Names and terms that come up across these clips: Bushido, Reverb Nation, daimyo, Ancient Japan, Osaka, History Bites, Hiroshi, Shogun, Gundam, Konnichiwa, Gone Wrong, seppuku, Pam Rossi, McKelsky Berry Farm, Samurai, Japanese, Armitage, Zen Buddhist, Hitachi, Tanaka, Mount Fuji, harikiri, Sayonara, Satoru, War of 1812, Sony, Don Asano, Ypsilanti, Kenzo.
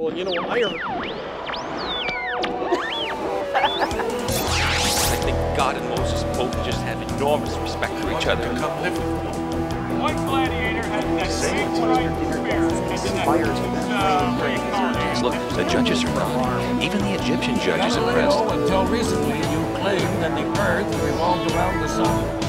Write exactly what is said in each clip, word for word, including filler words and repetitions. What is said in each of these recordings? Well, you know, I... I think God and Moses both just have enormous respect for each other. Come live with me. One gladiator has that same pride and despair and that. Look, the judges are wrong. Even the Egyptian judges are impressed. Until recently, you claimed that the earth revolved around the sun.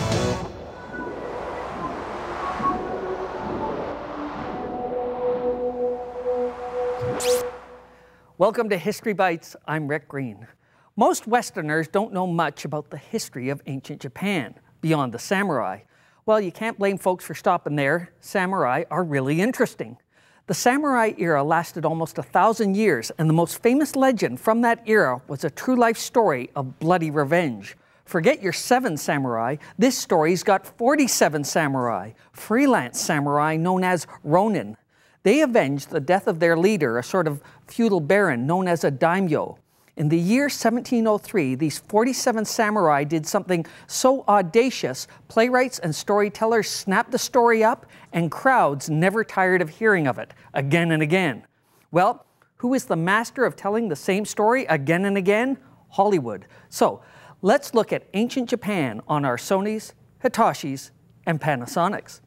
Welcome to History Bites. I'm Rick Green. Most Westerners don't know much about the history of ancient Japan beyond the samurai. Well, you can't blame folks for stopping there. Samurai are really interesting. The samurai era lasted almost a thousand years, and the most famous legend from that era was a true life story of bloody revenge. Forget your seven samurai. This story's got forty-seven samurai, freelance samurai known as Ronin. They avenged the death of their leader, a sort of feudal baron known as a daimyo. In the year seventeen oh three, these forty-seven samurai did something so audacious, playwrights and storytellers snapped the story up, and crowds never tired of hearing of it, again and again. Well, who is the master of telling the same story again and again? Hollywood. So, let's look at ancient Japan on our Sonys, Hitachis, and Panasonics.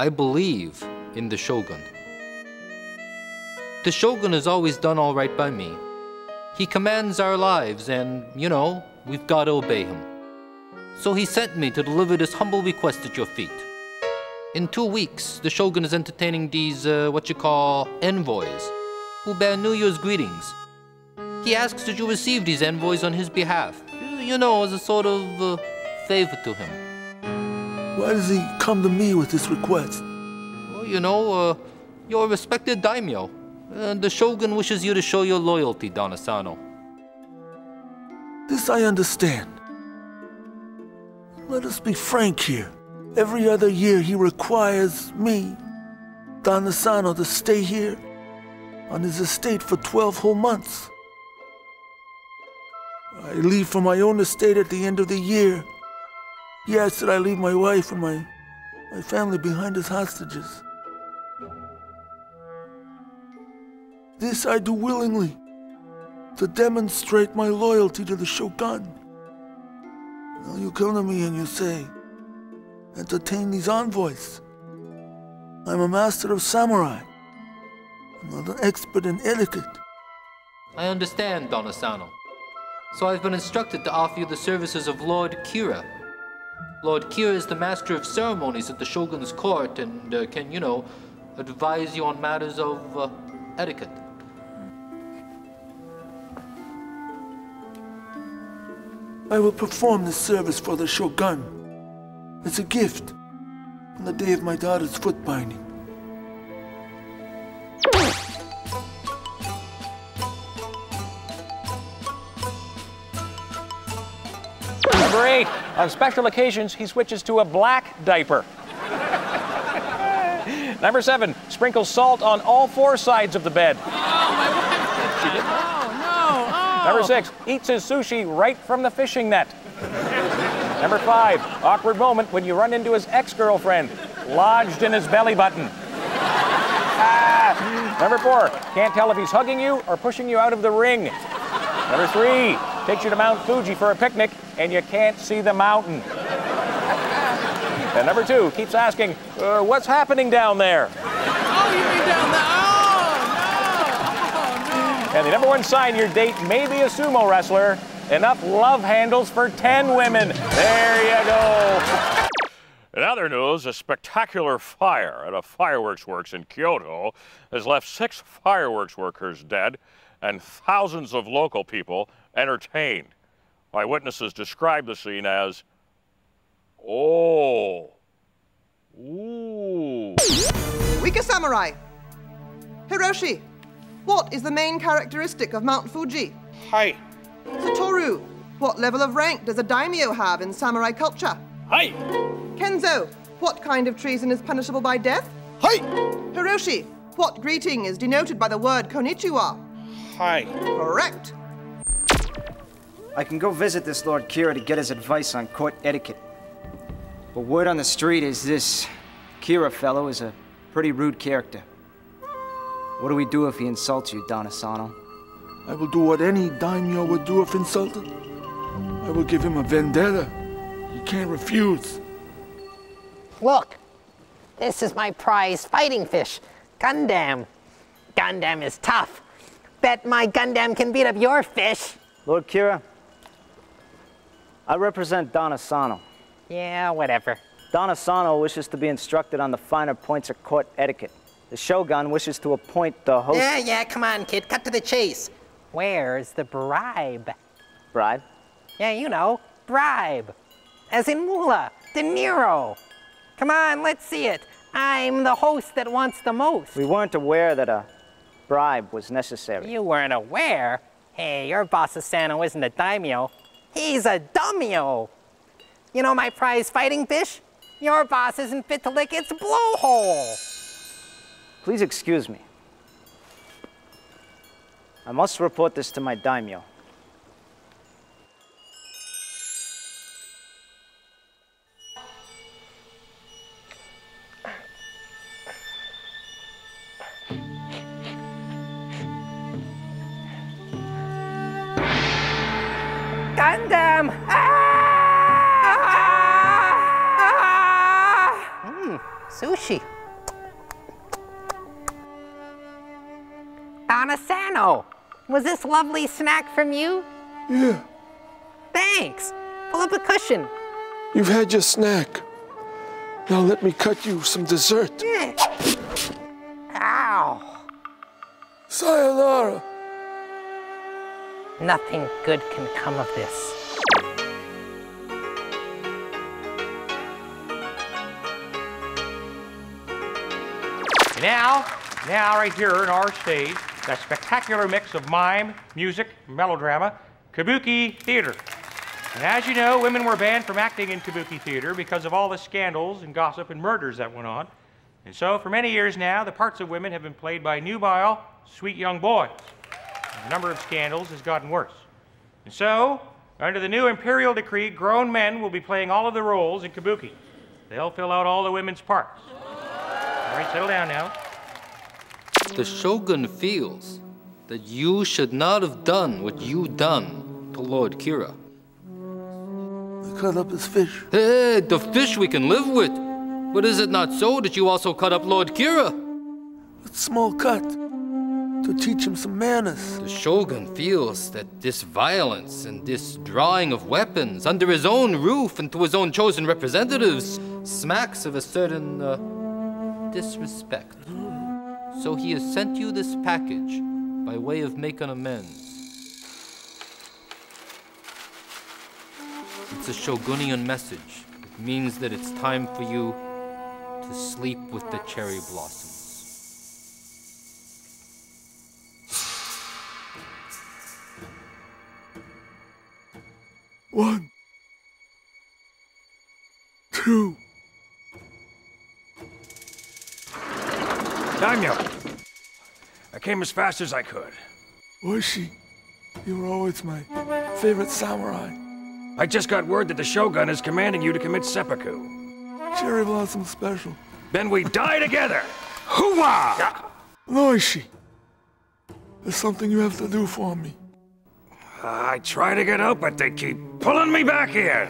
I believe in the Shogun. The Shogun has always done all right by me. He commands our lives and, you know, we've got to obey him. So he sent me to deliver this humble request at your feet. In two weeks, the Shogun is entertaining these, uh, what you call, envoys, who bear New Year's greetings. He asks that you receive these envoys on his behalf, you know, as a sort of uh, favor to him. Why does he come to me with this request? Well, you know, uh, you're a respected daimyo. Uh, the Shogun wishes you to show your loyalty, Don Asano. This I understand. Let us be frank here. Every other year he requires me, Don Asano, to stay here on his estate for twelve whole months. I leave for my own estate at the end of the year. He asked that I leave my wife and my, my family behind as hostages. This I do willingly, to demonstrate my loyalty to the Shogun. Now you come to me and you say, entertain these envoys. I'm a master of samurai. I'm not an expert in etiquette. I understand, Don Asano. So I've been instructed to offer you the services of Lord Kira. Lord Kira is the master of ceremonies at the Shogun's court and uh, can, you know, advise you on matters of uh, etiquette. I will perform this service for the Shogun. It's a gift on the day of my daughter's foot binding. Great. On special occasions, he switches to a black diaper. Number seven, sprinkle salt on all four sides of the bed. Oh, my wife did that. Oh, no. Oh. Number six, eats his sushi right from the fishing net. Number five, awkward moment when you run into his ex-girlfriend, lodged in his belly button. Ah. Number four, can't tell if he's hugging you or pushing you out of the ring. Number three, takes you to Mount Fuji for a picnic, and you can't see the mountain. And number two keeps asking, uh, what's happening down there? Oh, you mean down there? Oh, no. Oh, no. And the number one sign your date may be a sumo wrestler. Enough love handles for ten women. There you go. In other news, a spectacular fire at a fireworks works in Kyoto has left six fireworks workers dead and thousands of local people entertained. Eyewitnesses describe the scene as, oh, ooh. Weaker samurai. Hiroshi, what is the main characteristic of Mount Fuji? Hai. Satoru, what level of rank does a daimyo have in samurai culture? Hai. Kenzo, what kind of treason is punishable by death? Hai. Hiroshi, what greeting is denoted by the word Konnichiwa? Hai. Correct. I can go visit this Lord Kira to get his advice on court etiquette. But word on the street is this Kira fellow is a pretty rude character. What do we do if he insults you, Don Asano? I will do what any daimyo would do if insulted. I will give him a vendetta. He can't refuse. Look, this is my prize fighting fish, Gundam. Gundam is tough. Bet my Gundam can beat up your fish. Lord Kira, I represent Don Asano. Yeah, whatever. Don Asano wishes to be instructed on the finer points of court etiquette. The Shogun wishes to appoint the host... Yeah, yeah, come on, kid, cut to the chase. Where's the bribe? Bribe? Yeah, you know, bribe. As in moolah, De Niro. Come on, let's see it. I'm the host that wants the most. We weren't aware that a bribe was necessary. You weren't aware? Hey, your boss Asano isn't a daimyo. He's a dummyo. You know my prize fighting fish? Your boss isn't fit to lick its blowhole. Please excuse me. I must report this to my daimyo. Gundam! Ah! Mmm, sushi. Don Asano, was this lovely snack from you? Yeah. Thanks. Pull up a cushion. You've had your snack. Now let me cut you some dessert. Yeah. Ow. Sayonara. Nothing good can come of this. Now, now right here in our stage, that spectacular mix of mime, music, melodrama, kabuki theater. And as you know, women were banned from acting in kabuki theater because of all the scandals and gossip and murders that went on. And so for many years now, the parts of women have been played by nubile, sweet young boys. And the number of scandals has gotten worse. And so, under the new imperial decree, grown men will be playing all of the roles in kabuki. They'll fill out all the women's parts. All right, settle down now. The Shogun feels that you should not have done what you done to Lord Kira. We cut up his fish. Hey, the fish we can live with. But is it not so that you also cut up Lord Kira? A small cut to teach him some manners. The Shogun feels that this violence and this drawing of weapons under his own roof and to his own chosen representatives smacks of a certain uh, disrespect. So he has sent you this package by way of making amends. It's a Shogunian message. It means that it's time for you to sleep with the cherry blossoms. One, two. Daimyo, I came as fast as I could. Oishi, you were always my favorite samurai. I just got word that the Shogun is commanding you to commit seppuku. Cherry Blossom Special. Then we die together! Hoo-wah! Yeah. Oishi, there's something you have to do for me. I try to get out, but they keep pulling me back in.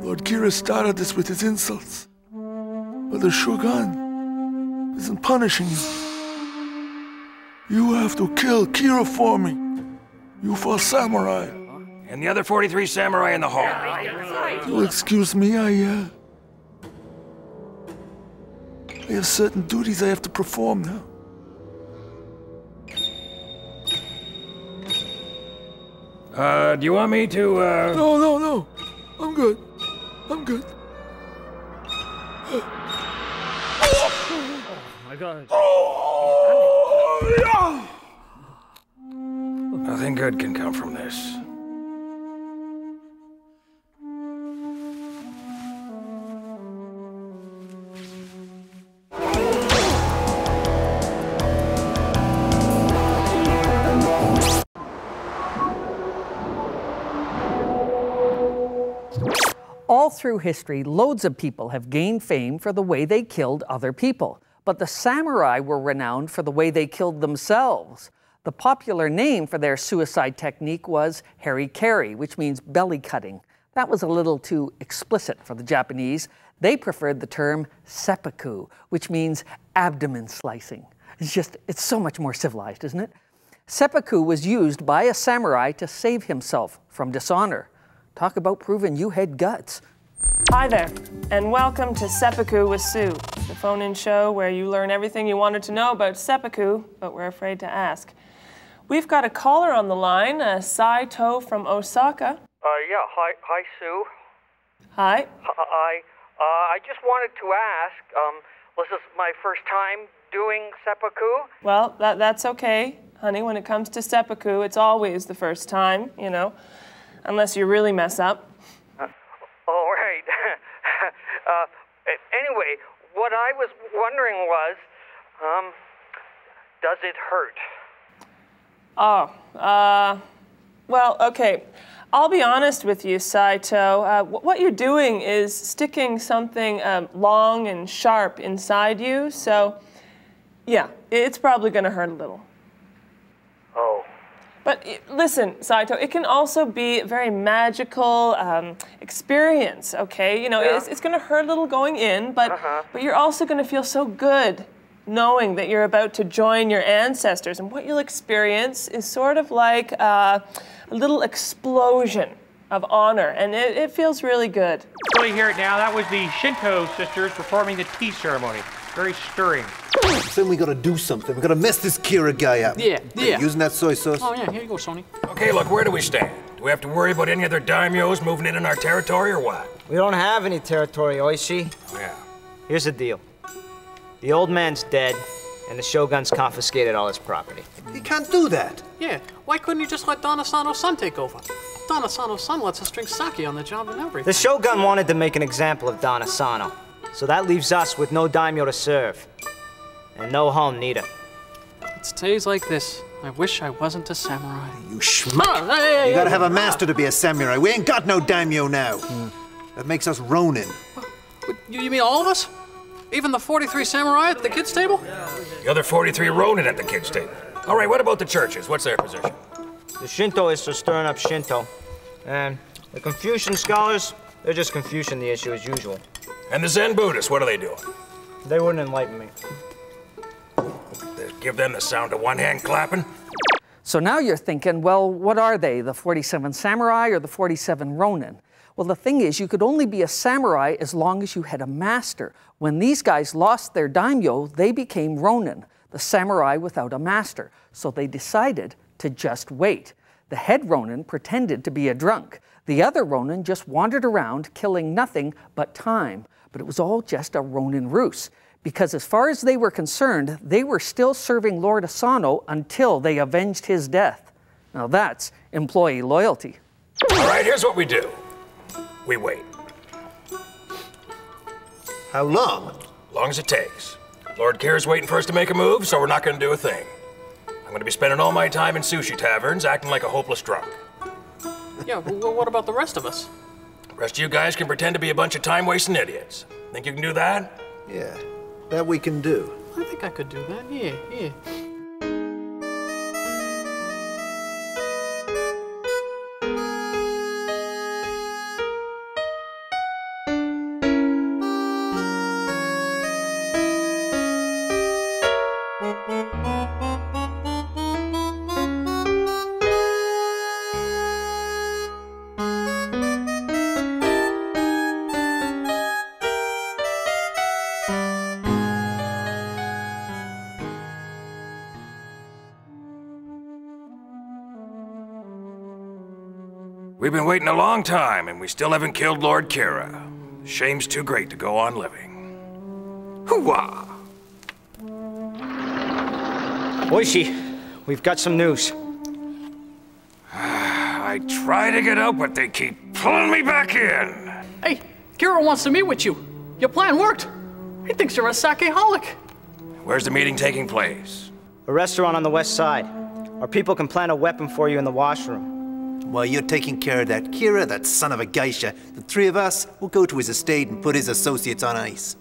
Lord Kira started this with his insults. But the Shogun isn't punishing you. You have to kill Kira for me. You for samurai. And the other forty-three samurai in the hall. If you'll excuse me, I, uh... I have certain duties I have to perform now. Uh, do you want me to, uh... No, no, no. I'm good. I'm good. My God. Oh, yeah. Nothing good can come from this. All through history, loads of people have gained fame for the way they killed other people. But the samurai were renowned for the way they killed themselves. The popular name for their suicide technique was harikiri, which means belly cutting. That was a little too explicit for the Japanese. They preferred the term seppuku, which means abdomen slicing. It's just, it's so much more civilized, isn't it? Seppuku was used by a samurai to save himself from dishonor. Talk about proving you had guts. Hi there, and welcome to Seppuku with Sue, the phone-in show where you learn everything you wanted to know about seppuku, but we're afraid to ask. We've got a caller on the line, uh, Saito from Osaka. Uh, yeah, hi, hi, Sue. Hi. Hi. Uh, I just wanted to ask, um, was this my first time doing seppuku? Well, that, that's okay, honey. When it comes to seppuku, it's always the first time, you know, unless you really mess up. Uh, all right. uh, anyway, what I was wondering was, um, does it hurt? Oh, uh, well, okay. I'll be honest with you, Saito. Uh, what you're doing is sticking something uh, long and sharp inside you, so yeah, it's probably going to hurt a little. Oh. But listen, Saito, it can also be a very magical um, experience, okay? You know, yeah. it's, it's going to hurt a little going in, but, uh-huh. but you're also going to feel so good knowing that you're about to join your ancestors, and what you'll experience is sort of like uh, a little explosion of honor, and it, it feels really good. So you hear it now, that was the Shinto sisters performing the tea ceremony. Very stirring. Then we gotta do something. We gotta mess this Kira guy up. Yeah, yeah. Using that soy sauce. Oh yeah, here you go, Sonny. Okay, look, where do we stand? Do we have to worry about any other daimyos moving in on our territory or what? We don't have any territory, Oishi. Yeah. Here's the deal. The old man's dead, and the Shogun's confiscated all his property. He can't do that. Yeah, why couldn't you just let Don Asano's son take over? Don Asano's son lets us drink sake on the job and everything. The Shogun wanted to make an example of Don Asano, so that leaves us with no daimyo to serve, and no home neither. It's days like this. I wish I wasn't a samurai. You schmuck! Oh, yeah, yeah, you yeah, gotta yeah. have a master to be a samurai. We ain't got no daimyo now. Mm. That makes us Ronin. What? What? You mean all of us? Even the forty-three samurai at the kids' table? The other forty-three Ronin at the kids' table. All right, what about the churches? What's their position? The Shintoists are stirring up Shinto. And the Confucian scholars, they're just confusing the issue as usual. And the Zen Buddhists, what are they doing? They wouldn't enlighten me. Give them the sound of one hand clapping? So now you're thinking, well, what are they, the forty-seven samurai or the forty-seven Ronin? Well, the thing is, you could only be a samurai as long as you had a master. When these guys lost their daimyo, they became Ronin, the samurai without a master. So they decided to just wait. The head Ronin pretended to be a drunk. The other Ronin just wandered around, killing nothing but time. But it was all just a Ronin ruse, because as far as they were concerned, they were still serving Lord Asano until they avenged his death. Now that's employee loyalty. All right, here's what we do. We wait. How long? As long as it takes. Lord Kira's waiting for us to make a move, so we're not going to do a thing. I'm going to be spending all my time in sushi taverns, acting like a hopeless drunk. Yeah, well, what about the rest of us? The rest of you guys can pretend to be a bunch of time-wasting idiots. Think you can do that? Yeah, that we can do. I think I could do that, yeah, yeah. We've been waiting a long time, and we still haven't killed Lord Kira. Shame's too great to go on living. Hoo-wah! Oishi, we've got some news. I try to get out, but they keep pulling me back in. Hey, Kira wants to meet with you. Your plan worked. He thinks you're a sake-holic. Where's the meeting taking place? A restaurant on the west side. Our people can plant a weapon for you in the washroom. While you're taking care of that Kira, that son of a geisha, the three of us will go to his estate and put his associates on ice.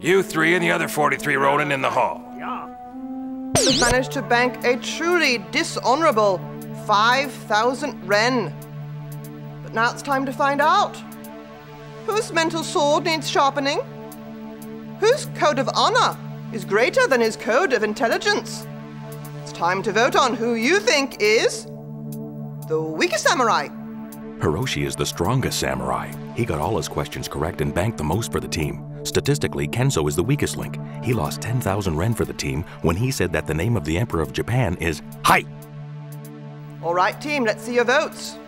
You three and the other forty-three Ronin in the hall. Yeah. We've managed to bank a truly dishonorable five thousand ren. But now it's time to find out. Whose mental sword needs sharpening? Whose code of honor is greater than his code of intelligence? It's time to vote on who you think is the weakest samurai. Hiroshi is the strongest samurai. He got all his questions correct and banked the most for the team. Statistically, Kenzo is the weakest link. He lost ten thousand ren for the team when he said that the name of the Emperor of Japan is Hai. All right, team, let's see your votes.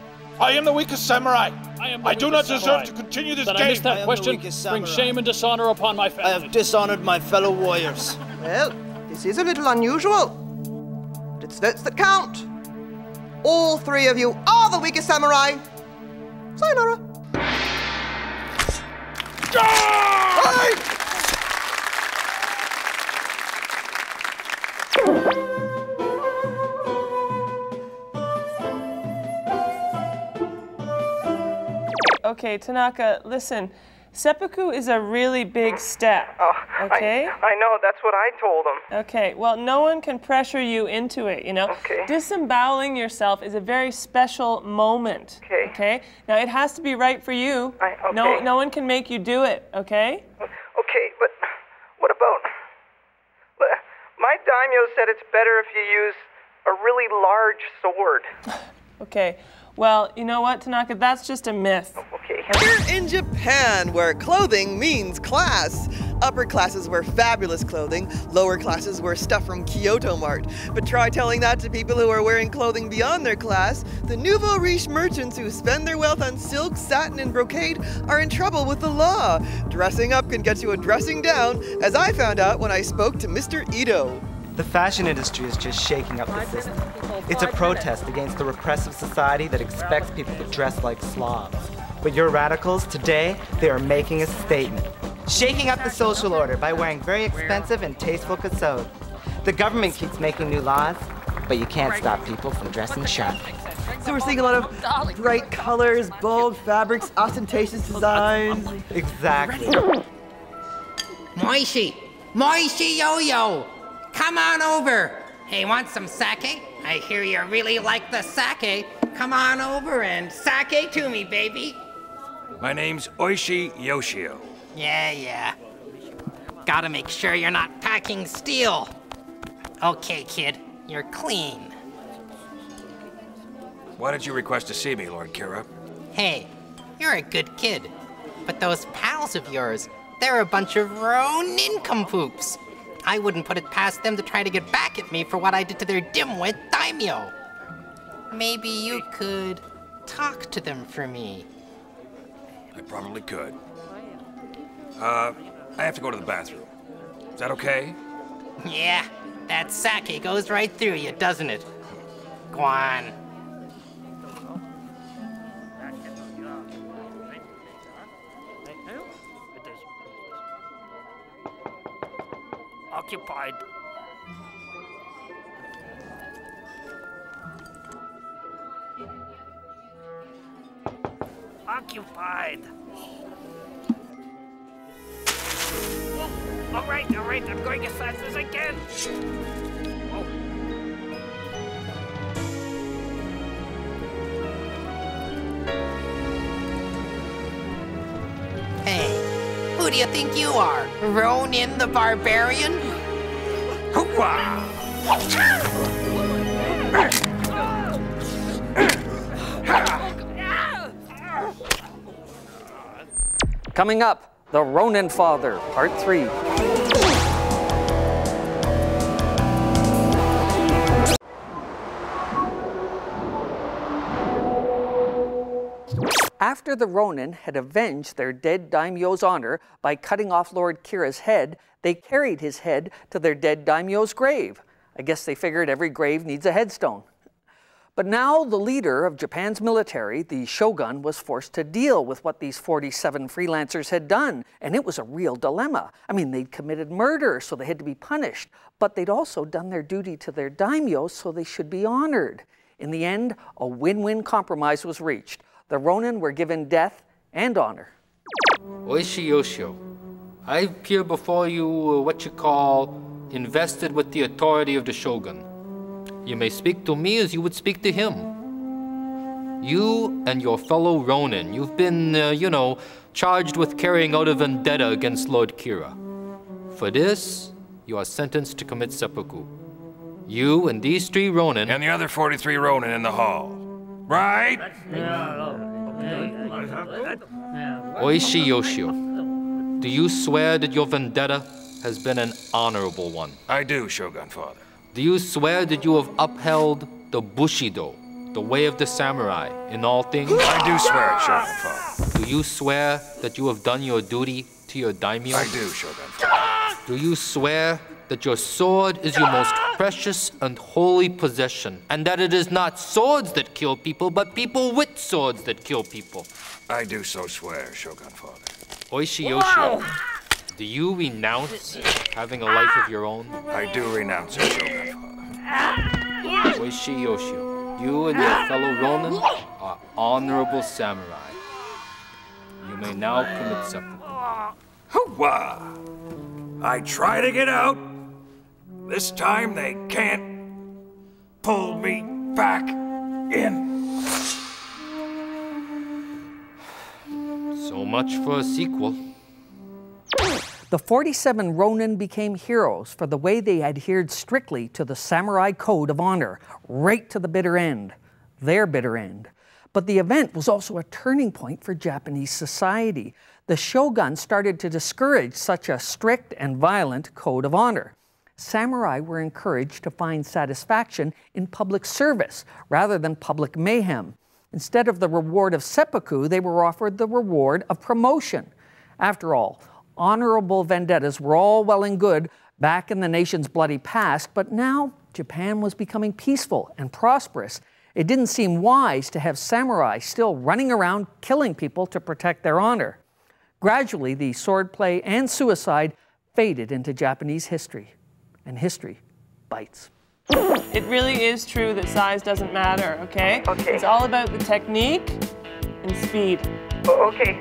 I am the weakest samurai. I, am I do not deserve samurai. to continue this that game. I missed that I question. Bring shame and dishonor upon my family. I have dishonored my fellow warriors. Well, this is a little unusual. But it's votes that count. All three of you are the weakest samurai. Sayonara. Okay, Tanaka, listen. Seppuku is a really big step, okay? I, I know, that's what I told him. Okay, well, no one can pressure you into it, you know? Okay. Disemboweling yourself is a very special moment, okay? okay? Now, it has to be right for you. I, okay. No, no one can make you do it, okay? Okay, but what about... My daimyo said it's better if you use a really large sword. Okay. Well, you know what, Tanaka, that's just a myth. Okay. Here in Japan, where clothing means class. Upper classes wear fabulous clothing, lower classes wear stuff from Kyoto Mart. But try telling that to people who are wearing clothing beyond their class. The nouveau riche merchants who spend their wealth on silk, satin, and brocade are in trouble with the law. Dressing up can get you a dressing down, as I found out when I spoke to Mister Ito. The fashion industry is just shaking up the system. It's a protest against the repressive society that expects people to dress like slobs. But your radicals, today, they are making a statement. Shaking up the social order by wearing very expensive and tasteful clothes. The government keeps making new laws, but you can't stop people from dressing sharp. So we're seeing a lot of bright colors, bold fabrics, ostentatious designs. Exactly. Moishi! Moishi Yo-Yo! Come on over! Hey, want some sake? I hear you really like the sake. Come on over and sake to me, baby. My name's Oishi Yoshio. Yeah, yeah. Gotta make sure you're not packing steel. Okay, kid, you're clean. Why did you request to see me, Lord Kira? Hey, you're a good kid. But those pals of yours, they're a bunch of ronin nincompoops. I wouldn't put it past them to try to get back at me for what I did to their dimwit daimyo. Maybe you could talk to them for me. I probably could. Uh, I have to go to the bathroom. Is that okay? Yeah, that sake goes right through you, doesn't it? Go on. Occupied. Occupied. Oh, all right, all right, I'm going as fast as I can. Oh. Hey, who do you think you are? Ronin the Barbarian? Coming up, The Ronin Father, Part three. After the Ronin had avenged their dead daimyo's honor by cutting off Lord Kira's head, they carried his head to their dead daimyo's grave. I guess they figured every grave needs a headstone. But now the leader of Japan's military, the Shogun, was forced to deal with what these forty-seven freelancers had done, and it was a real dilemma. I mean, they'd committed murder, so they had to be punished, but they'd also done their duty to their daimyo, so they should be honored. In the end, a win-win compromise was reached. The Ronin were given death and honor. Oishi Yoshio, I appear before you uh, what you call invested with the authority of the Shogun. You may speak to me as you would speak to him. You and your fellow Ronin, you've been, uh, you know, charged with carrying out a vendetta against Lord Kira. For this, you are sentenced to commit seppuku. You and these three Ronin... and the other forty-three Ronin in the hall. Right? Oishi Yoshio, do you swear that your vendetta has been an honorable one? I do, Shogun Father. Do you swear that you have upheld the Bushido, the way of the samurai, in all things? I do swear, Shogun Father. Do you swear that you have done your duty to your daimyo? I do, Shogun Father. Do you swear that your sword is your most precious and holy possession, and that it is not swords that kill people, but people with swords that kill people? I do so swear, Shogun Father. Oishi Yoshio, do you renounce having a life of your own? I do renounce it, Shogun Father. Oishi Yoshio, you and your fellow Ronin are honorable samurai. You may now commit seppuku. Hoo-wah! I try to get out. This time they can't pull me back in. So much for a sequel. The forty-seven Ronin became heroes for the way they adhered strictly to the samurai code of honor, right to the bitter end, their bitter end. But the event was also a turning point for Japanese society. The shogun started to discourage such a strict and violent code of honor. Samurai were encouraged to find satisfaction in public service rather than public mayhem. Instead of the reward of seppuku, they were offered the reward of promotion. After all, honorable vendettas were all well and good back in the nation's bloody past, but now Japan was becoming peaceful and prosperous. It didn't seem wise to have samurai still running around killing people to protect their honor. Gradually, the swordplay and suicide faded into Japanese history. And history bites. It really is true that size doesn't matter, okay? Okay. It's all about the technique and speed. Oh, okay.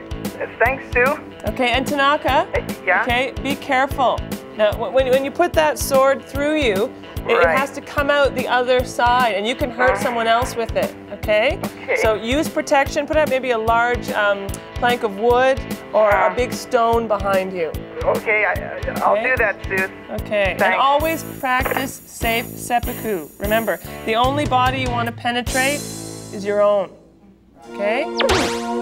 Thanks, Sue. Okay, and Tanaka, uh, yeah? Okay, be careful. Now, when, when you put that sword through you, it, right. it has to come out the other side, and you can hurt someone else with it, okay? Okay. So use protection. Put out maybe a large um, plank of wood or uh, a big stone behind you. Okay, I, I'll okay. do that, Sue. Okay, Thanks. And always practice safe seppuku. Remember, the only body you want to penetrate is your own, okay?